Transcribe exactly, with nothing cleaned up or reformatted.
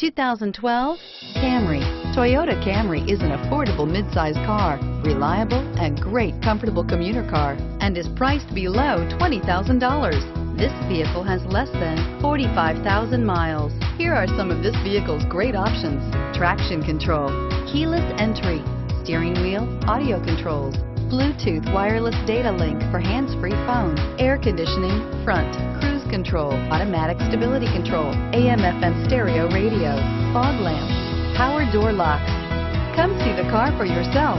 two thousand twelve Camry. Toyota Camry is an affordable midsize car, reliable and great comfortable commuter car, and is priced below twenty thousand dollars. This vehicle has less than forty-five thousand miles. Here are some of this vehicle's great options: traction control, keyless entry, steering wheel audio controls, Bluetooth wireless data link for hands-free phone, air conditioning, front, cruise control, automatic stability control, A M F M stereo radio, fog lamps, power door locks. Come see the car for yourself.